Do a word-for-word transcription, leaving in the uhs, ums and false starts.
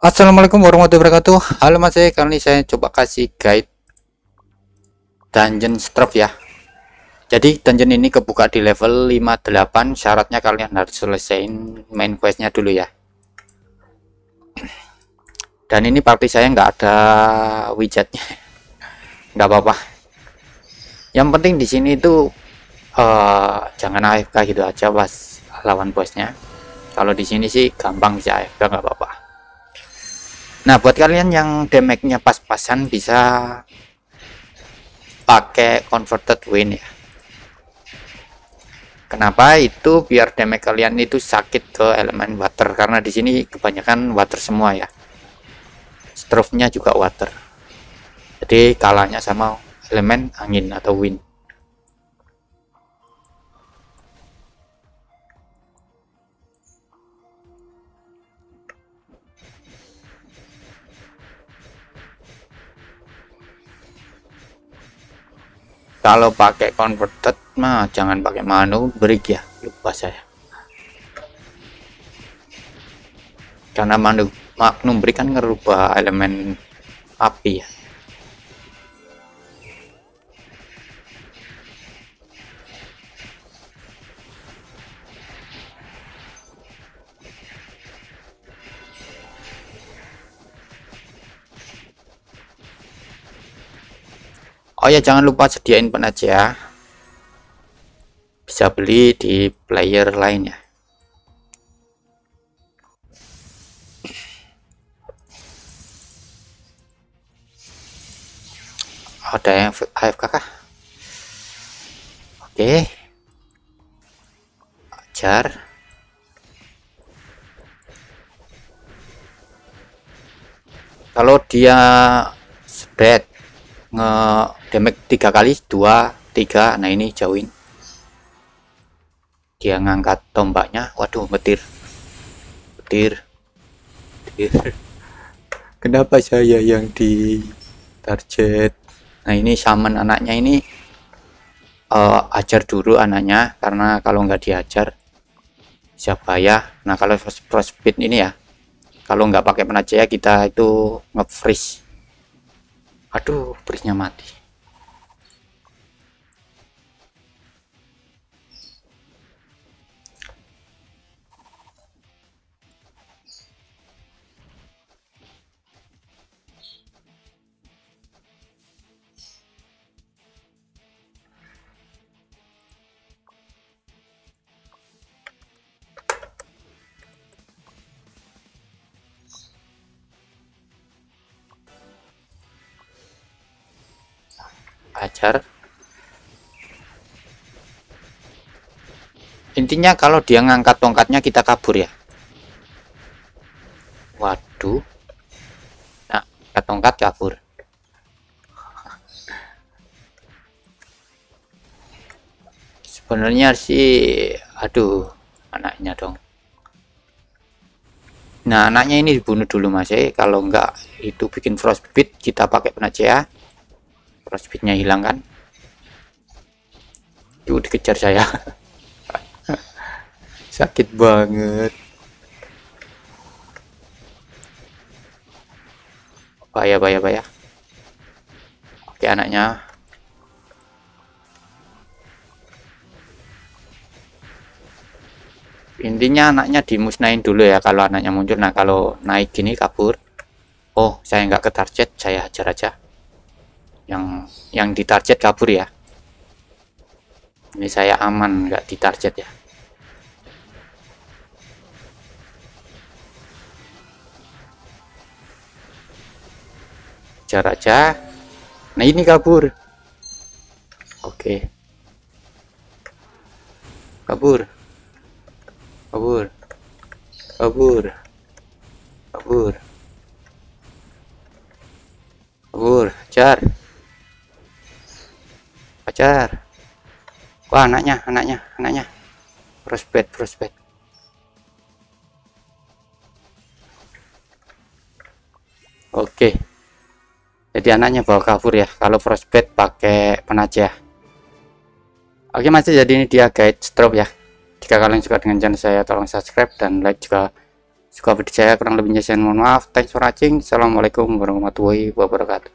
Assalamualaikum warahmatullahi wabarakatuh. Halo mas, saya kali ini saya coba kasih guide dungeon Strouf ya. Jadi dungeon ini kebuka di level lima puluh delapan, syaratnya kalian harus selesaiin main questnya dulu ya. Dan ini party saya nggak ada widgetnya, nggak apa-apa. Yang penting di sini itu Uh, jangan A F K gitu aja pas lawan bosnya. Kalau di sini sih gampang bisa A F K, nggak apa-apa. Nah, buat kalian yang damage-nya pas-pasan bisa pakai converted win ya. Kenapa? Itu biar damage kalian itu sakit ke elemen water, karena di sini kebanyakan water semua ya. Stroufnya juga water. Jadi kalahnya sama elemen angin atau wind. Kalau pakai converted mah jangan pakai manubrik ya, lupa saya, karena manubrik kan ngerubah elemen api ya. Oh ya, jangan lupa sediain pen aja ya. Bisa beli di player lain ya. Ada yang A F K kah? Oke. Ajar. Kalau dia spread nge-damage tiga kali, dua, tiga, nah ini jauhin. Dia ngangkat tombaknya, waduh, petir petir petir kenapa saya yang di target? Nah ini summon anaknya ini, uh, ajar dulu anaknya, karena kalau nggak diajar bisa bahaya. Nah kalau frost speed ini ya, kalau nggak pakai penajaya kita itu nge-freeze. Aduh, perisnya mati. Ajar. Intinya kalau dia ngangkat tongkatnya kita kabur ya. Waduh. Nah, ngangkat tongkat kabur. Sebenarnya sih, aduh, anaknya dong. Nah, anaknya ini dibunuh dulu mas ya. Kalau enggak itu bikin frostbite, kita pakai penajea. Frostbite-nya hilang kan? Tuh dikejar saya. Sakit banget. Bahaya, bahaya, bahaya. Oke, anaknya. Intinya anaknya dimusnahin dulu ya kalau anaknya muncul. Nah, kalau naik gini kabur. Oh, saya nggak ke target, saya hajar aja. yang yang ditarget kabur ya. Ini saya aman nggak ditarget ya. Jarak aja. Nah ini kabur. Oke. Kabur. Kabur. Kabur. Kabur. Kabur. Jar. Ajar. Wah, anaknya, anaknya, anaknya. Prospek, prospek. Oke. Jadi anaknya bawa kabur ya. Kalau prospek pakai penajah. Oke, masih jadi ini dia guide Strouf ya. Jika kalian suka dengan channel saya, tolong subscribe dan like juga Suka berjaya kurang lebihnya saya mohon maaf. Thanks for watching. Assalamualaikum warahmatullahi wabarakatuh.